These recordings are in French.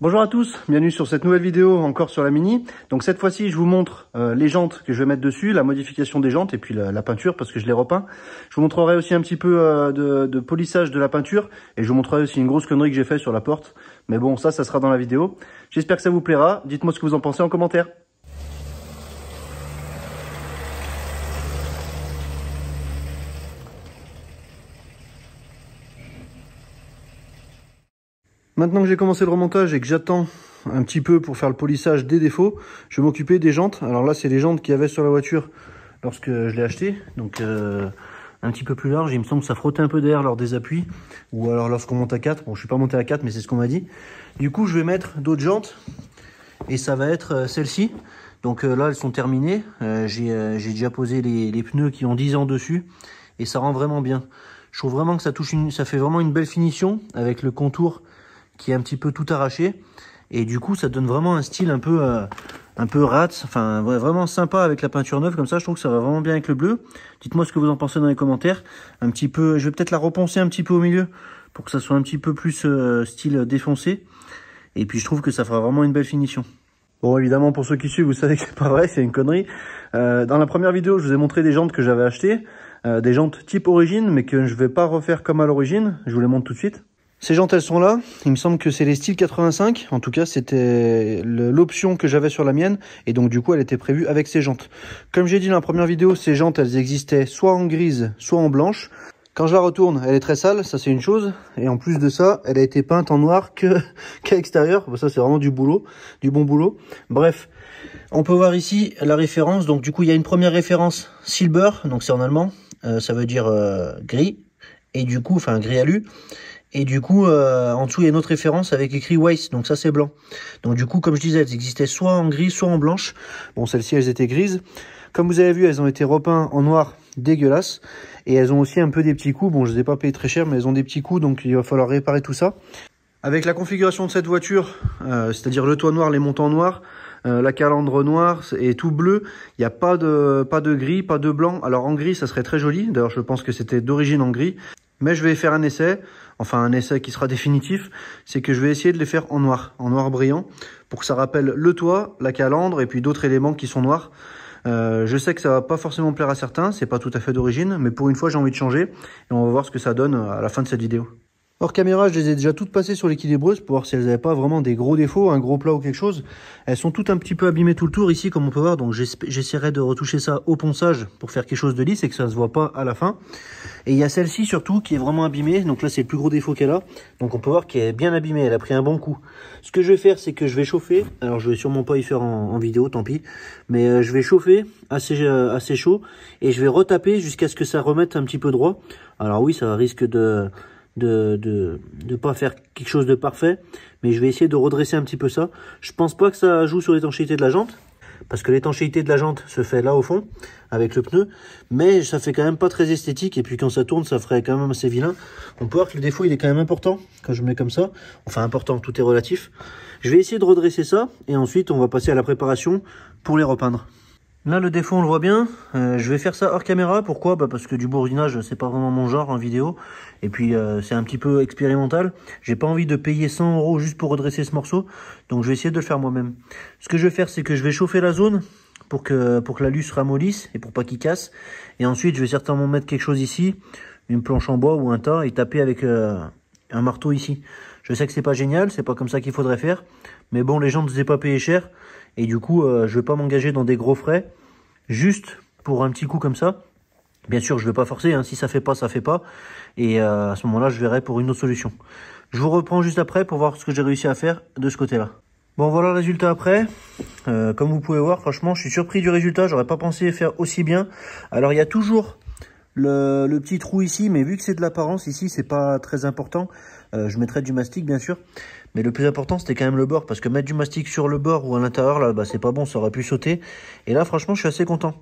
Bonjour à tous, bienvenue sur cette nouvelle vidéo encore sur la Mini. Donc cette fois-ci je vous montre les jantes que je vais mettre dessus, la modification des jantes et puis la peinture parce que je les repeins. Je vous montrerai aussi un petit peu de polissage de la peinture et je vous montrerai aussi une grosse connerie que j'ai fait sur la porte. Mais bon ça sera dans la vidéo. J'espère que ça vous plaira, dites-moi ce que vous en pensez en commentaire. Maintenant que j'ai commencé le remontage et que j'attends un petit peu pour faire le polissage des défauts, je vais m'occuper des jantes. Alors là, c'est les jantes qu'il y avait sur la voiture lorsque je l'ai achetée. Donc un petit peu plus large, il me semble que ça frottait un peu d'air lors des appuis. Ou alors lorsqu'on monte à 4. Bon, je suis pas monté à 4, mais c'est ce qu'on m'a dit. Du coup, je vais mettre d'autres jantes. Et ça va être celle-ci. Donc là, elles sont terminées. J'ai déjà posé les pneus qui ont 10 ans dessus. Et ça rend vraiment bien. Je trouve vraiment que ça fait vraiment une belle finition avec le contour qui est un petit peu tout arraché, et du coup ça donne vraiment un style un peu rat, enfin vraiment sympa avec la peinture neuve. Comme ça je trouve que ça va vraiment bien avec le bleu. Dites moi ce que vous en pensez dans les commentaires. Un petit peu, je vais peut-être la reponcer un petit peu au milieu pour que ça soit un petit peu plus style défoncé, et puis je trouve que ça fera vraiment une belle finition. Bon, évidemment, pour ceux qui suivent, vous savez que c'est pas vrai, c'est une connerie. Dans la première vidéo, je vous ai montré des jantes que j'avais achetées, des jantes type origine, mais que je vais pas refaire comme à l'origine. Je vous les montre tout de suite. Ces jantes, elles sont là, il me semble que c'est les styles 85, en tout cas c'était l'option que j'avais sur la mienne, et donc du coup elle était prévue avec ces jantes. Comme j'ai dit dans la première vidéo, ces jantes elles existaient soit en grise, soit en blanche. Quand je la retourne, elle est très sale, ça c'est une chose, et en plus de ça, elle a été peinte en noir qu'à l'extérieur, ça c'est vraiment du boulot, du bon boulot. Bref, on peut voir ici la référence, donc du coup il y a une première référence Silber, donc c'est en allemand, ça veut dire gris, et du coup, enfin gris alu. Et du coup, en dessous, il y a une autre référence avec écrit Weiss, donc ça c'est blanc. Donc du coup, comme je disais, elles existaient soit en gris, soit en blanche. Bon, celles-ci, elles étaient grises. Comme vous avez vu, elles ont été repeintes en noir dégueulasse. Et elles ont aussi un peu des petits coups. Bon, je ne les ai pas payées très cher, mais elles ont des petits coups, donc il va falloir réparer tout ça. Avec la configuration de cette voiture, c'est-à-dire le toit noir, les montants noirs, la calandre noire et tout bleu, il n'y a pas de gris, pas de blanc. Alors en gris, ça serait très joli. D'ailleurs, je pense que c'était d'origine en gris. Mais je vais faire un essai, enfin un essai qui sera définitif, c'est que je vais essayer de les faire en noir brillant, pour que ça rappelle le toit, la calandre et puis d'autres éléments qui sont noirs. Je sais que ça va pas forcément plaire à certains, c'est pas tout à fait d'origine, mais pour une fois j'ai envie de changer, et on va voir ce que ça donne à la fin de cette vidéo. Hors caméra, je les ai déjà toutes passées sur l'équilibreuse pour voir si elles n'avaient pas vraiment des gros défauts, un gros plat ou quelque chose. Elles sont toutes un petit peu abîmées tout le tour ici, comme on peut voir, donc j'essaierai de retoucher ça au ponçage pour faire quelque chose de lisse et que ça ne se voit pas à la fin. Et il y a celle-ci surtout qui est vraiment abîmée, donc là c'est le plus gros défaut qu'elle a. Donc on peut voir qu'elle est bien abîmée, elle a pris un bon coup. Ce que je vais faire, c'est que je vais chauffer, alors je vais sûrement pas y faire en vidéo, tant pis, mais je vais chauffer assez chaud et je vais retaper jusqu'à ce que ça remette un petit peu droit. Alors oui, ça risque de pas faire quelque chose de parfait, mais je vais essayer de redresser un petit peu ça. Je pense pas que ça joue sur l'étanchéité de la jante, parce que l'étanchéité de la jante se fait là au fond avec le pneu, mais ça fait quand même pas très esthétique, et puis quand ça tourne ça ferait quand même assez vilain. On peut voir que le défaut il est quand même important quand je mets comme ça, enfin important, tout est relatif. Je vais essayer de redresser ça et ensuite on va passer à la préparation pour les repeindre. Là le défaut on le voit bien, je vais faire ça hors caméra. Pourquoi? Bah parce que du bourrinage c'est pas vraiment mon genre en vidéo, et puis c'est un petit peu expérimental, j'ai pas envie de payer 100 € juste pour redresser ce morceau, donc je vais essayer de le faire moi-même. Ce que je vais faire c'est que je vais chauffer la zone pour que l'alu se ramollisse et pour pas qu'il casse, et ensuite je vais certainement mettre quelque chose ici, une planche en bois ou un tas, et taper avec un marteau ici. Je sais que c'est pas génial, c'est pas comme ça qu'il faudrait faire, mais bon les gens ne les ont pas payés cher, et du coup je vais pas m'engager dans des gros frais juste pour un petit coup comme ça. Bien sûr je vais pas forcer, hein, si ça fait pas ça fait pas, et à ce moment là je verrai pour une autre solution. Je vous reprends juste après pour voir ce que j'ai réussi à faire de ce côté là. Bon voilà le résultat après, comme vous pouvez voir franchement je suis surpris du résultat, j'aurais pas pensé faire aussi bien. Alors il y a toujours le petit trou ici, mais vu que c'est de l'apparence ici, c'est pas très important. Je mettrai du mastic bien sûr, mais le plus important c'était quand même le bord, parce que mettre du mastic sur le bord ou à l'intérieur là, bah c'est pas bon, ça aurait pu sauter. Et là franchement je suis assez content.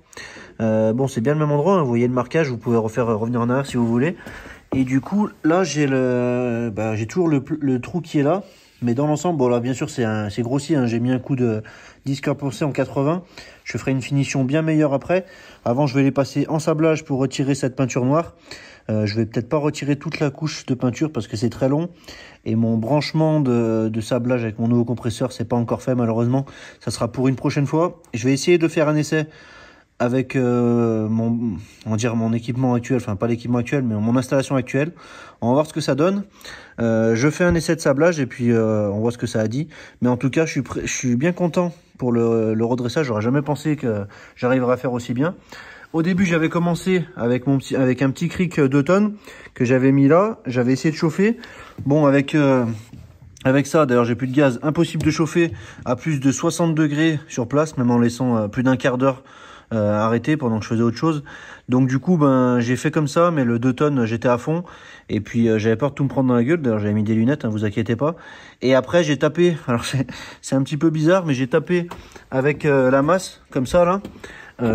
Bon c'est bien le même endroit, hein, vous voyez le marquage, vous pouvez revenir en arrière si vous voulez. Et du coup là j'ai toujours le trou qui est là, Mais dans l'ensemble, bon là bien sûr c'est grossi, hein, j'ai mis un coup de disque à poncer en 80. Je ferai une finition bien meilleure après. Avant je vais les passer en sablage pour retirer cette peinture noire. Je vais peut-être pas retirer toute la couche de peinture parce que c'est très long. Et mon branchement de sablage avec mon nouveau compresseur, c'est pas encore fait malheureusement. Ça sera pour une prochaine fois. Je vais essayer de faire un essai avec mon équipement actuel, enfin pas l'équipement actuel mais mon installation actuelle. On va voir ce que ça donne. Je fais un essai de sablage et puis on voit ce que ça a dit. Mais en tout cas je suis bien content pour le redressage. J'aurais jamais pensé que j'arriverais à faire aussi bien. Au début j'avais commencé avec un petit cric d'automne que j'avais mis là. J'avais essayé de chauffer. Bon avec ça, d'ailleurs j'ai plus de gaz, impossible de chauffer à plus de 60 degrés sur place, même en laissant plus d'un quart d'heure arrêté pendant que je faisais autre chose. Donc du coup ben j'ai fait comme ça, mais le 2 tonnes j'étais à fond et puis j'avais peur de tout me prendre dans la gueule. D'ailleurs j'avais mis des lunettes, hein, vous inquiétez pas. Et après j'ai tapé, alors c'est un petit peu bizarre, mais j'ai tapé avec la masse comme ça là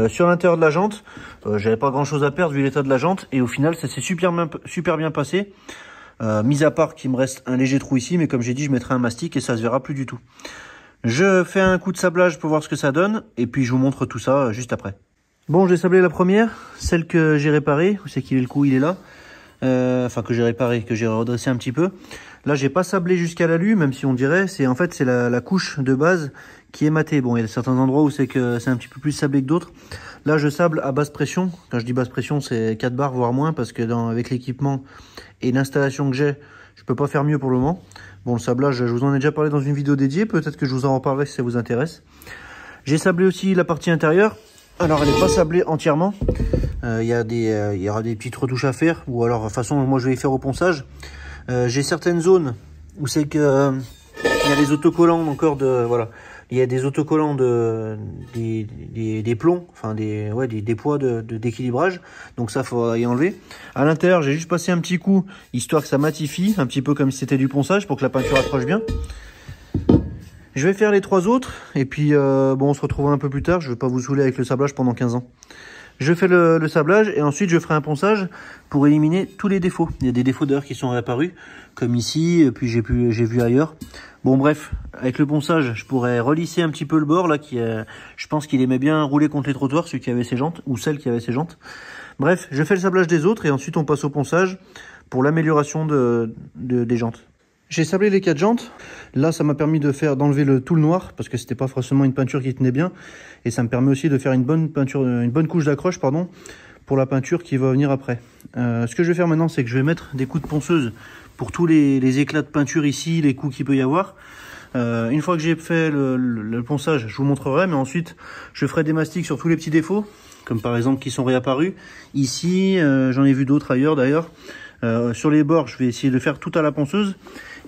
sur l'intérieur de la jante. J'avais pas grand chose à perdre vu l'état de la jante et au final ça s'est super bien passé. Mis à part qu'il me reste un léger trou ici, mais comme j'ai dit je mettrai un mastic et ça se verra plus du tout. Je fais un coup de sablage pour voir ce que ça donne et puis je vous montre tout ça juste après. Bon, j'ai sablé la première, celle que j'ai réparée. Où c'est qu'il est le coup? Il est là. Enfin que j'ai réparé, que j'ai redressé un petit peu. Là j'ai pas sablé jusqu'à l'alu, même si on dirait. C'est en fait c'est la couche de base qui est matée. Bon, il y a certains endroits où c'est un petit peu plus sablé que d'autres. Là je sable à basse pression. Quand je dis basse pression c'est 4 bars voire moins parce que avec l'équipement et l'installation que j'ai, je peux pas faire mieux pour le moment. Bon, le sablage, je vous en ai déjà parlé dans une vidéo dédiée. Peut-être que je vous en reparlerai si ça vous intéresse. J'ai sablé aussi la partie intérieure. Alors, elle n'est pas sablée entièrement. Il y aura des petites retouches à faire. Ou alors, de toute façon, moi, je vais y faire au ponçage. J'ai certaines zones où c'est que... il y a des autocollants encore de... Voilà. Il y a des autocollants des plombs, enfin des poids d'équilibrage. Donc ça, faut y enlever. À l'intérieur, j'ai juste passé un petit coup, histoire que ça matifie, un petit peu comme si c'était du ponçage, pour que la peinture accroche bien. Je vais faire les trois autres, et puis bon, on se retrouvera un peu plus tard. Je ne vais pas vous saouler avec le sablage pendant 15 ans. Je fais le sablage, et ensuite je ferai un ponçage pour éliminer tous les défauts. Il y a des défauts d'ailleurs qui sont réapparus, comme ici, et puis j'ai vu ailleurs. Bon bref, avec le ponçage, je pourrais relisser un petit peu le bord là, je pense qu'il aimait bien rouler contre les trottoirs, celui qui avait ses jantes, ou celle qui avait ses jantes. Bref, je fais le sablage des autres et ensuite on passe au ponçage pour l'amélioration des jantes. J'ai sablé les 4 jantes. Là, ça m'a permis d'enlever tout le noir parce que c'était pas forcément une peinture qui tenait bien, et ça me permet aussi de faire une bonne couche d'accroche, pardon, pour la peinture qui va venir après. Ce que je vais faire maintenant, c'est que je vais mettre des coups de ponceuse pour tous les éclats de peinture ici, les coups qu'il peut y avoir. Une fois que j'ai fait le ponçage, je vous montrerai, mais ensuite, je ferai des mastiques sur tous les petits défauts, comme par exemple qui sont réapparus ici. J'en ai vu d'autres ailleurs d'ailleurs. Sur les bords, je vais essayer de faire tout à la ponceuse.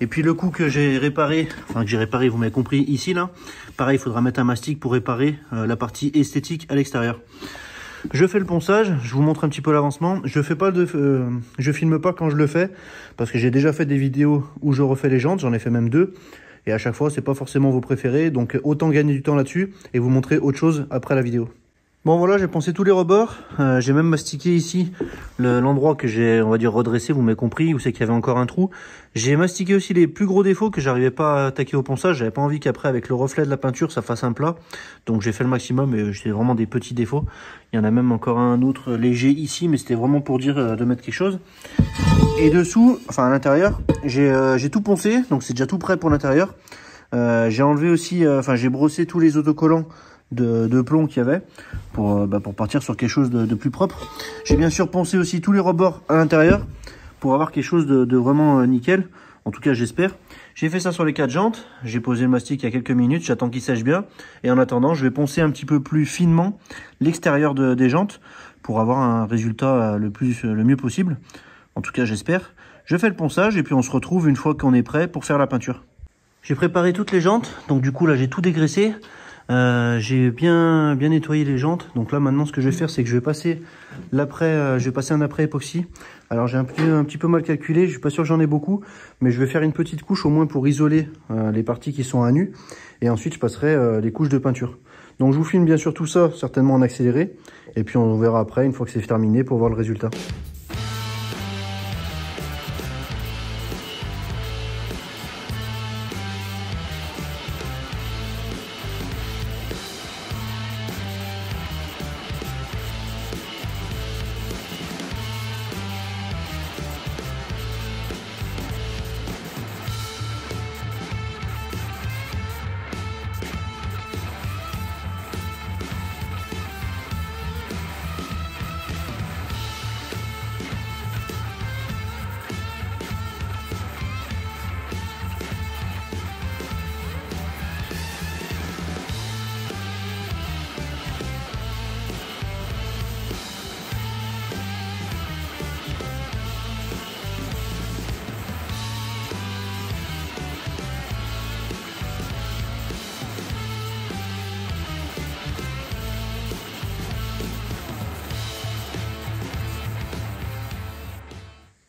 Et puis le coup que j'ai réparé, vous m'avez compris, ici là, pareil, il faudra mettre un mastic pour réparer la partie esthétique à l'extérieur. Je fais le ponçage, je vous montre un petit peu l'avancement. Je filme pas quand je le fais, parce que j'ai déjà fait des vidéos où je refais les jantes, j'en ai fait même 2. Et à chaque fois, c'est pas forcément vos préférés, donc autant gagner du temps là-dessus et vous montrer autre chose après la vidéo. Bon voilà, j'ai poncé tous les rebords, j'ai même mastiqué ici l'endroit que j'ai, on va dire, redressé, vous m'avez compris, où c'est qu'il y avait encore un trou. J'ai mastiqué aussi les plus gros défauts que j'arrivais pas à attaquer au ponçage, j'avais pas envie qu'après avec le reflet de la peinture ça fasse un plat, donc j'ai fait le maximum et c'était vraiment des petits défauts. Il y en a même encore un autre léger ici, mais c'était vraiment pour dire de mettre quelque chose. Et dessous, enfin à l'intérieur, j'ai tout poncé, donc c'est déjà tout prêt pour l'intérieur. J'ai enlevé aussi, j'ai brossé tous les autocollants de plomb qu'il y avait pour partir sur quelque chose de plus propre. J'ai bien sûr poncé aussi tous les rebords à l'intérieur pour avoir quelque chose de vraiment nickel, en tout cas j'espère. J'ai fait ça sur les 4 jantes, j'ai posé le mastic il y a quelques minutes, j'attends qu'il sèche bien et en attendant je vais poncer un petit peu plus finement l'extérieur des jantes pour avoir un résultat le mieux possible, en tout cas j'espère. Je fais le ponçage et puis on se retrouve une fois qu'on est prêt pour faire la peinture. J'ai préparé toutes les jantes, donc du coup là j'ai tout dégraissé. J'ai bien nettoyé les jantes, donc là maintenant ce que je vais faire c'est que je vais passer un après époxy. Alors j'ai un petit peu mal calculé, je suis pas sûr que j'en ai beaucoup, mais je vais faire une petite couche au moins pour isoler les parties qui sont à nu, et ensuite je passerai les couches de peinture. Donc je vous filme bien sûr tout ça, certainement en accéléré, et puis on verra après une fois que c'est terminé pour voir le résultat.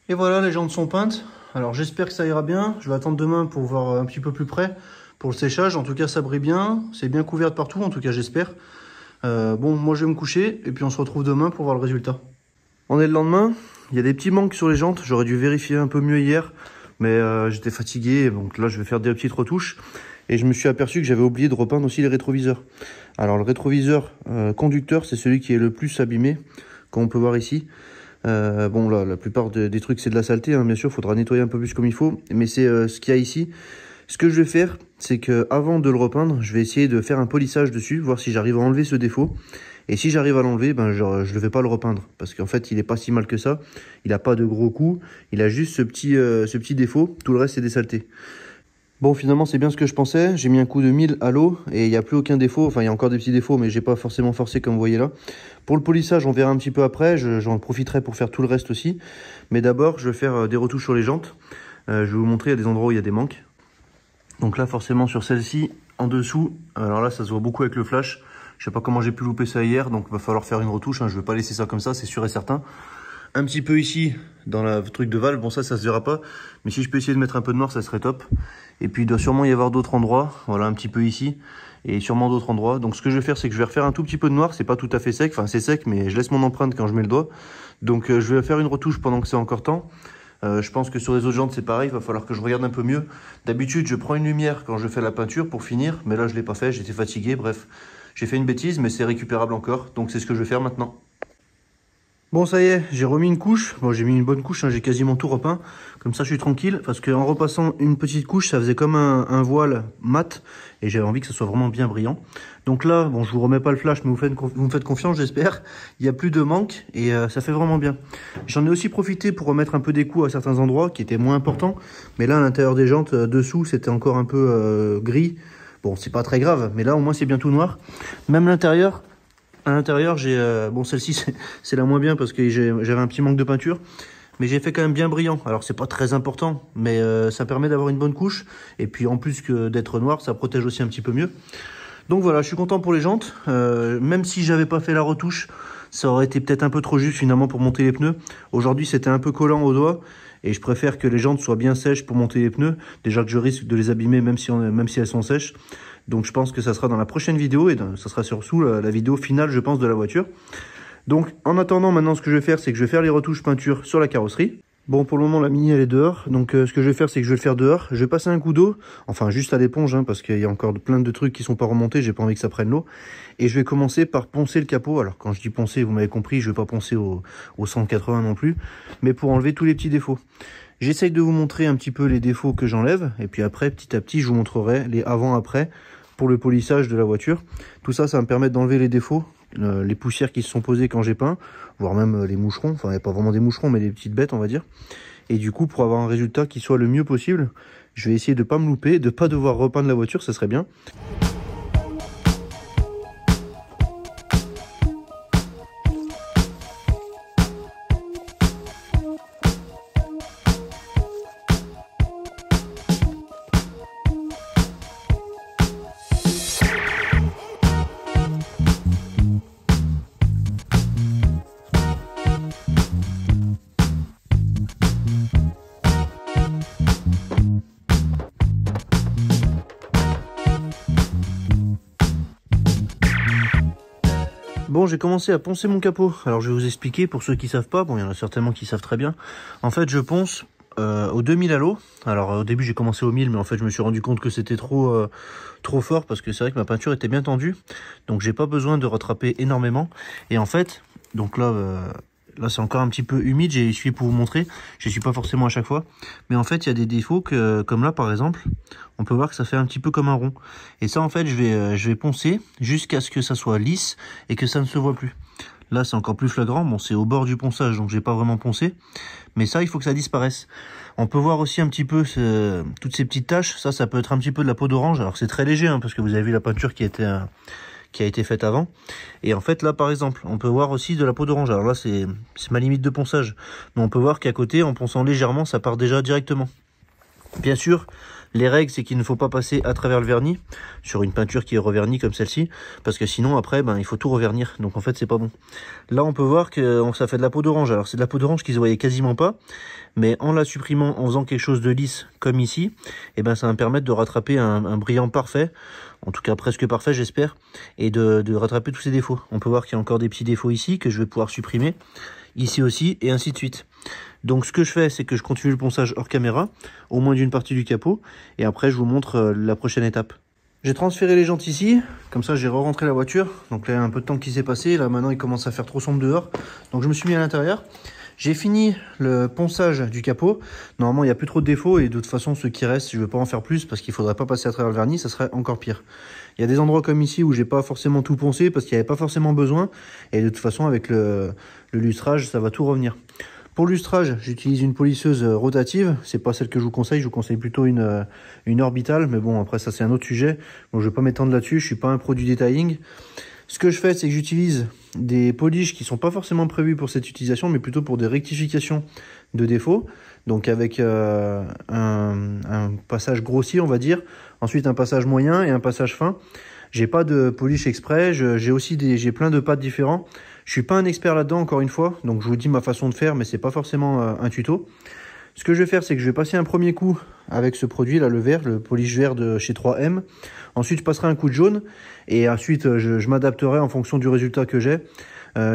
Et voilà, les jantes sont peintes. Alors j'espère que ça ira bien. Je vais attendre demain pour voir un petit peu plus près pour le séchage. En tout cas, ça brille bien. C'est bien couvert de partout, en tout cas j'espère. Bon, moi je vais me coucher et puis on se retrouve demain pour voir le résultat. On est le lendemain. Il y a des petits manques sur les jantes. J'aurais dû vérifier un peu mieux hier. Mais j'étais fatigué, donc là je vais faire des petites retouches. Et je me suis aperçu que j'avais oublié de repeindre aussi les rétroviseurs. Alors le rétroviseur conducteur, c'est celui qui est le plus abîmé, comme on peut voir ici. Bon là, la plupart des trucs c'est de la saleté, hein, bien sûr, il faudra nettoyer un peu plus comme il faut. Mais c'est ce qu'il y a ici. Ce que je vais faire, c'est qu'avant de le repeindre, je vais essayer de faire un polissage dessus, voir si j'arrive à enlever ce défaut. Et si j'arrive à l'enlever, ben je ne vais pas le repeindre. Parce qu'en fait, il n'est pas si mal que ça. Il n'a pas de gros coups. Il a juste ce petit défaut. Tout le reste, c'est des saletés. Bon, finalement, c'est bien ce que je pensais. J'ai mis un coup de 1000 à l'eau et il n'y a plus aucun défaut. Enfin, il y a encore des petits défauts, mais j'ai pas forcément forcé comme vous voyez là. Pour le polissage, on verra un petit peu après. J'en profiterai pour faire tout le reste aussi. Mais d'abord, je vais faire des retouches sur les jantes. Je vais vous montrer, il y a des endroits où il y a des manques. Donc là, forcément, sur celle-ci, en dessous. Alors là, ça se voit beaucoup avec le flash. Je sais pas comment j'ai pu louper ça hier, donc il va falloir faire une retouche, hein. Je ne vais pas laisser ça comme ça, c'est sûr et certain. Un petit peu ici, dans le truc de valve, bon ça se verra pas. Mais si je peux essayer de mettre un peu de noir, ça serait top. Et puis il doit sûrement y avoir d'autres endroits, voilà un petit peu ici. Et sûrement d'autres endroits. Donc ce que je vais faire, c'est que je vais refaire un tout petit peu de noir. C'est pas tout à fait sec, enfin c'est sec, mais je laisse mon empreinte quand je mets le doigt. Donc je vais faire une retouche pendant que c'est encore temps. Je pense que sur les autres jantes c'est pareil, il va falloir que je regarde un peu mieux. D'habitude je prends une lumière quand je fais la peinture pour finir, mais là je l'ai pas fait, j'étais fatigué, bref. J'ai fait une bêtise, mais c'est récupérable encore, donc c'est ce que je vais faire maintenant. Bon, ça y est, j'ai remis une couche. Bon, j'ai mis une bonne couche, hein, j'ai quasiment tout repeint. Comme ça, je suis tranquille, parce qu'en repassant une petite couche, ça faisait comme un voile mat, et j'avais envie que ça soit vraiment bien brillant. Donc là, bon, je vous remets pas le flash, mais vous me faites confiance, j'espère. Il n'y a plus de manque, et ça fait vraiment bien. J'en ai aussi profité pour remettre un peu des coups à certains endroits, qui étaient moins importants. Mais là, à l'intérieur des jantes, dessous, c'était encore un peu gris. Bon, c'est pas très grave, mais là, au moins, c'est bien tout noir. Même l'intérieur, à l'intérieur, j'ai... bon, celle-ci, c'est la moins bien parce que j'avais un petit manque de peinture. Mais j'ai fait quand même bien brillant. Alors, c'est pas très important, mais ça permet d'avoir une bonne couche. Et puis, en plus que d'être noir, ça protège aussi un petit peu mieux. Donc voilà, je suis content pour les jantes. Même si j'avais pas fait la retouche, ça aurait été peut-être un peu trop juste, finalement, pour monter les pneus. Aujourd'hui, c'était un peu collant au doigt. Et je préfère que les jantes soient bien sèches pour monter les pneus. Déjà que je risque de les abîmer même si elles sont sèches. Donc je pense que ça sera dans la prochaine vidéo. Et ça sera surtout la vidéo finale, je pense, de la voiture. Donc en attendant, maintenant, ce que je vais faire, c'est que je vais faire les retouches peinture sur la carrosserie. Bon, pour le moment, la Mini, elle est dehors. Donc ce que je vais faire, c'est que je vais le faire dehors. Je vais passer un coup d'eau. Enfin, juste à l'éponge, hein, parce qu'il y a encore plein de trucs qui sont pas remontés. J'ai pas envie que ça prenne l'eau. Et je vais commencer par poncer le capot. Alors quand je dis poncer, vous m'avez compris, je vais pas poncer au 180 non plus. Mais pour enlever tous les petits défauts. J'essaye de vous montrer un petit peu les défauts que j'enlève. Et puis après, petit à petit, je vous montrerai les avant-après pour le polissage de la voiture. Tout ça, ça va me permettre d'enlever les défauts. Les poussières qui se sont posées quand j'ai peint, voire même les moucherons, enfin il n'y a pas vraiment des moucherons mais des petites bêtes on va dire, et du coup pour avoir un résultat qui soit le mieux possible, je vais essayer de ne pas me louper, de ne pas devoir repeindre la voiture, ça serait bien. Bon, j'ai commencé à poncer mon capot. Alors je vais vous expliquer pour ceux qui savent pas, bon il y en a certainement qui savent très bien. En fait je ponce au 2000 à l'eau. Alors au début j'ai commencé au 1000 mais en fait je me suis rendu compte que c'était trop fort parce que c'est vrai que ma peinture était bien tendue. Donc j'ai pas besoin de rattraper énormément. Et en fait, donc là... Là c'est encore un petit peu humide, j'ai essuyé pour vous montrer, j'essuie pas forcément à chaque fois, mais en fait il y a des défauts que, comme là par exemple, on peut voir que ça fait un petit peu comme un rond. Et ça en fait je vais poncer jusqu'à ce que ça soit lisse et que ça ne se voit plus. Là c'est encore plus flagrant, bon c'est au bord du ponçage donc j'ai pas vraiment poncé, mais ça il faut que ça disparaisse. On peut voir aussi un petit peu toutes ces petites taches, ça peut être un petit peu de la peau d'orange, alors c'est très léger hein, parce que vous avez vu la peinture qui a été faite avant, et en fait là par exemple on peut voir aussi de la peau d'orange. Alors là c'est ma limite de ponçage, mais on peut voir qu'à côté en ponçant légèrement ça part déjà directement. Bien sûr Les règles, c'est qu'il ne faut pas passer à travers le vernis sur une peinture qui est revernie comme celle-ci, parce que sinon après il faut tout revernir, donc en fait c'est pas bon. Là on peut voir que ça fait de la peau d'orange. Alors c'est de la peau d'orange qui se voyait quasiment pas, mais en la supprimant, en faisant quelque chose de lisse comme ici, et ça va me permettre de rattraper un brillant parfait, en tout cas presque parfait j'espère, et de rattraper tous ces défauts. On peut voir qu'il y a encore des petits défauts ici que je vais pouvoir supprimer, ici aussi, et ainsi de suite. Donc ce que je fais, c'est que je continue le ponçage hors caméra, au moins d'une partie du capot, et après je vous montre la prochaine étape. J'ai transféré les jantes ici, comme ça j'ai re-rentré la voiture, donc là il y a un peu de temps qui s'est passé, là maintenant il commence à faire trop sombre dehors, donc je me suis mis à l'intérieur. J'ai fini le ponçage du capot, normalement il n'y a plus trop de défauts, et de toute façon ce qui reste je ne veux pas en faire plus parce qu'il ne faudrait pas passer à travers le vernis, ça serait encore pire. Il y a des endroits comme ici où j'ai pas forcément tout poncé parce qu'il n'y avait pas forcément besoin, et de toute façon avec le lustrage ça va tout revenir. Pour lustrage, j'utilise une polisseuse rotative, c'est pas celle que je vous conseille plutôt une orbitale, mais bon après ça c'est un autre sujet, donc je vais pas m'étendre là-dessus, je suis pas un pro du detailing. Ce que je fais, c'est que j'utilise des poliches qui sont pas forcément prévues pour cette utilisation, mais plutôt pour des rectifications de défauts, donc avec un passage grossier on va dire, ensuite un passage moyen et un passage fin. J'ai pas de polish exprès, j'ai plein de pattes différents. Je suis pas un expert là-dedans encore une fois, donc je vous dis ma façon de faire, mais c'est pas forcément un tuto. Ce que je vais faire, c'est que je vais passer un premier coup avec ce produit là, le vert, le polish vert de chez 3M. Ensuite je passerai un coup de jaune, et ensuite je m'adapterai en fonction du résultat que j'ai.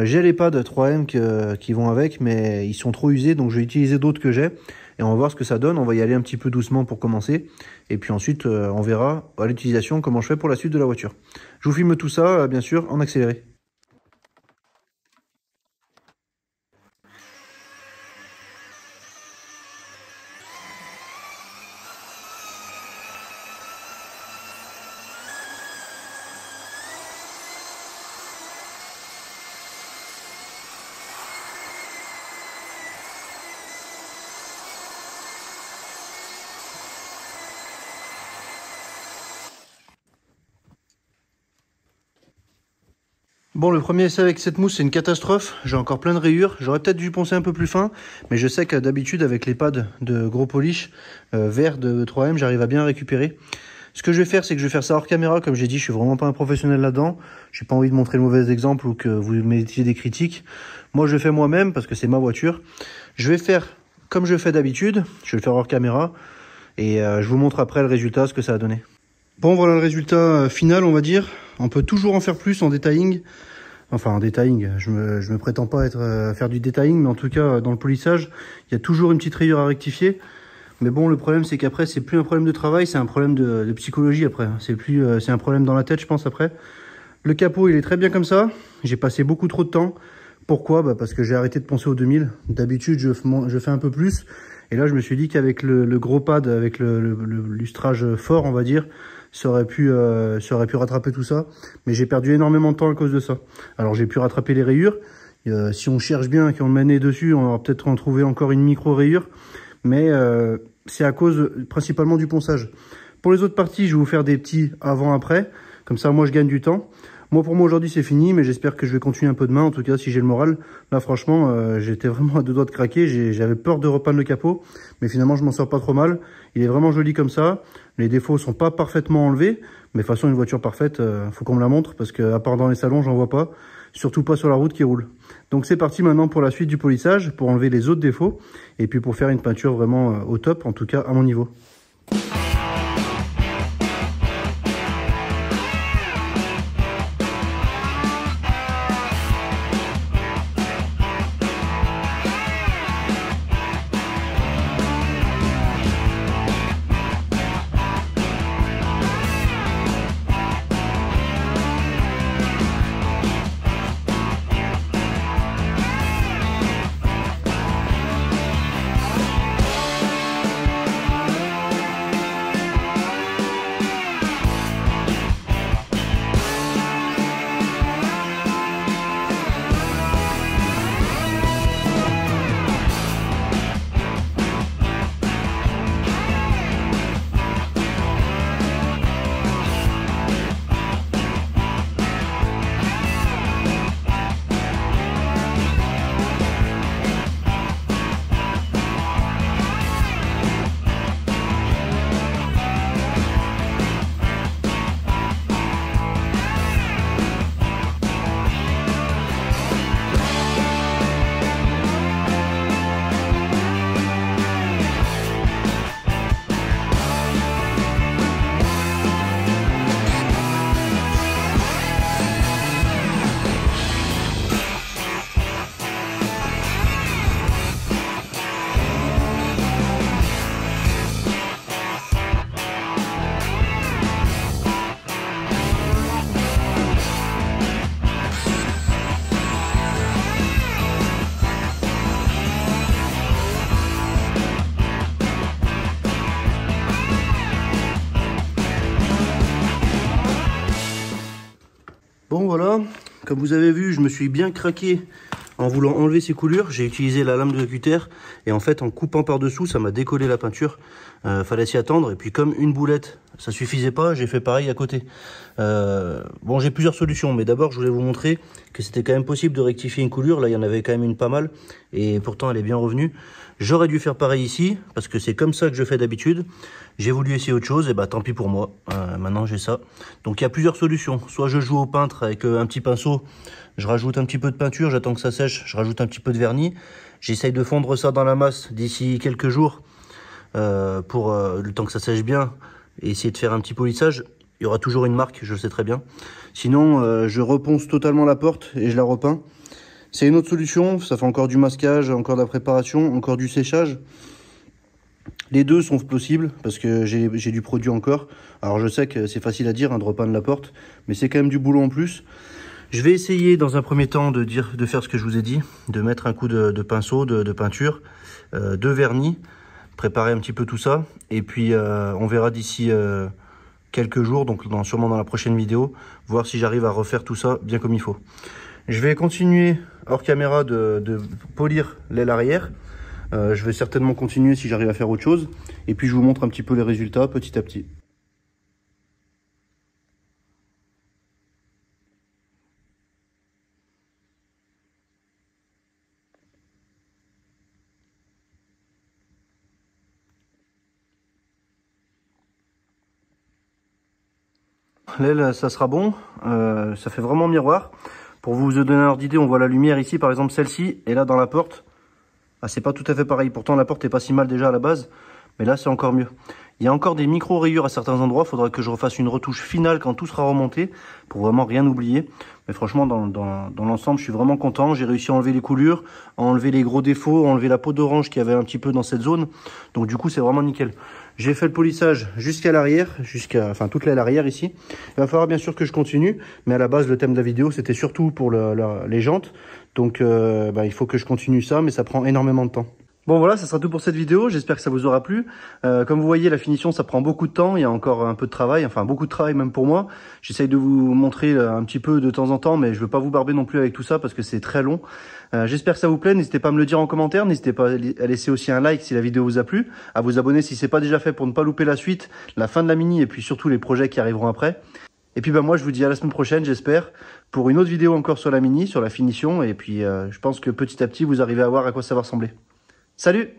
J'ai les pads 3M qui vont avec, mais ils sont trop usés, donc je vais utiliser d'autres que j'ai. Et on va voir ce que ça donne, on va y aller un petit peu doucement pour commencer. Et puis ensuite, on verra à l'utilisation comment je fais pour la suite de la voiture. Je vous filme tout ça, bien sûr, en accéléré. Bon, le premier essai avec cette mousse, c'est une catastrophe, j'ai encore plein de rayures, j'aurais peut-être dû poncer un peu plus fin, mais je sais que d'habitude avec les pads de gros polish vert de 3M, j'arrive à bien récupérer. Ce que je vais faire, c'est que je vais faire ça hors caméra, comme j'ai dit, je suis vraiment pas un professionnel là-dedans, j'ai pas envie de montrer le mauvais exemple ou que vous mettiez des critiques. Moi je le fais moi-même, parce que c'est ma voiture, je vais faire comme je fais d'habitude, je vais le faire hors caméra, et je vous montre après le résultat, ce que ça a donné. Bon, voilà le résultat final, on va dire. On peut toujours en faire plus en detailing. Enfin, en detailing, je me prétends pas faire du detailing, mais en tout cas, dans le polissage, il y a toujours une petite rayure à rectifier. Mais bon, le problème, c'est qu'après, c'est plus un problème de travail, c'est un problème de psychologie après. C'est un problème dans la tête, je pense, après. Le capot, il est très bien comme ça. J'ai passé beaucoup trop de temps. Pourquoi? Parce que j'ai arrêté de poncer au 2000. D'habitude, je fais un peu plus. Et là, je me suis dit qu'avec le gros pad, avec le lustrage fort, on va dire, ça aurait pu rattraper tout ça, mais j'ai perdu énormément de temps à cause de ça. Alors j'ai pu rattraper les rayures, si on cherche bien et qu'on met le nez dessus, on aura peut-être en trouvé encore une micro-rayure, mais c'est à cause principalement du ponçage. Pour les autres parties, je vais vous faire des petits avant-après, comme ça moi je gagne du temps. Moi pour moi aujourd'hui c'est fini, mais j'espère que je vais continuer un peu demain, en tout cas si j'ai le moral. Là franchement j'étais vraiment à deux doigts de craquer, j'avais peur de repeindre le capot, mais finalement je m'en sors pas trop mal. Il est vraiment joli comme ça, les défauts sont pas parfaitement enlevés, mais de toute façon une voiture parfaite, faut qu'on me la montre, parce que à part dans les salons j'en vois pas, surtout pas sur la route qui roule. Donc c'est parti maintenant pour la suite du polissage, pour enlever les autres défauts, et puis pour faire une peinture vraiment au top, en tout cas à mon niveau. Bon voilà, comme vous avez vu, je me suis bien craqué en voulant enlever ces coulures. J'ai utilisé la lame de cutter et en fait en coupant par dessous, ça m'a décollé la peinture. Fallait s'y attendre, et puis comme une boulette ça suffisait pas, j'ai fait pareil à côté. Bon, j'ai plusieurs solutions, mais d'abord je voulais vous montrer que c'était quand même possible de rectifier une coulure. Là il y en avait quand même une pas mal et pourtant elle est bien revenue. J'aurais dû faire pareil ici parce que c'est comme ça que je fais d'habitude. J'ai voulu essayer autre chose et bah tant pis pour moi. Maintenant j'ai ça. Donc il y a plusieurs solutions. Soit je joue au peintre avec un petit pinceau, je rajoute un petit peu de peinture, j'attends que ça sèche, je rajoute un petit peu de vernis. J'essaye de fondre ça dans la masse d'ici quelques jours pour le temps que ça sèche bien et essayer de faire un petit polissage. Il y aura toujours une marque, je le sais très bien. Sinon je reponce totalement la porte et je la repeins. C'est une autre solution, ça fait encore du masquage, encore de la préparation, encore du séchage. Les deux sont possibles parce que j'ai du produit encore. Alors je sais que c'est facile à dire, hein, de repeindre la porte, mais c'est quand même du boulot en plus. Je vais essayer dans un premier temps de faire ce que je vous ai dit, de mettre un coup de pinceau, de peinture, de vernis, préparer un petit peu tout ça. Et puis on verra d'ici quelques jours, donc sûrement dans la prochaine vidéo, voir si j'arrive à refaire tout ça bien comme il faut. Je vais continuer hors caméra de polir l'aile arrière. Je vais certainement continuer si j'arrive à faire autre chose. Et puis je vous montre un petit peu les résultats petit à petit. L'aile, ça sera bon. Ça fait vraiment miroir. Pour vous donner un ordre d'idée, on voit la lumière ici, par exemple celle-ci, et là dans la porte, ah, c'est pas tout à fait pareil. Pourtant la porte n'est pas si mal déjà à la base, mais là c'est encore mieux. Il y a encore des micro-rayures à certains endroits, il faudra que je refasse une retouche finale quand tout sera remonté, pour vraiment rien oublier. Mais franchement, dans l'ensemble, je suis vraiment content. J'ai réussi à enlever les coulures, à enlever les gros défauts, à enlever la peau d'orange qu'il y avait un petit peu dans cette zone. Donc du coup, c'est vraiment nickel. J'ai fait le polissage jusqu'à l'arrière, enfin toute l'aile arrière ici. Il va falloir bien sûr que je continue, mais à la base, le thème de la vidéo, c'était surtout pour les jantes. Donc il faut que je continue ça, mais ça prend énormément de temps. Bon voilà, ça sera tout pour cette vidéo, j'espère que ça vous aura plu. Comme vous voyez, la finition, ça prend beaucoup de temps, il y a encore un peu de travail, enfin beaucoup de travail même pour moi. J'essaye de vous montrer un petit peu de temps en temps, mais je veux pas vous barber non plus avec tout ça parce que c'est très long. J'espère que ça vous plaît, n'hésitez pas à me le dire en commentaire, n'hésitez pas à laisser aussi un like si la vidéo vous a plu, à vous abonner si c'est pas déjà fait pour ne pas louper la suite, la fin de la mini et puis surtout les projets qui arriveront après. Et puis bah moi je vous dis à la semaine prochaine, j'espère, pour une autre vidéo encore sur la mini, sur la finition, et puis je pense que petit à petit vous arrivez à voir à quoi ça va ressembler. Salut!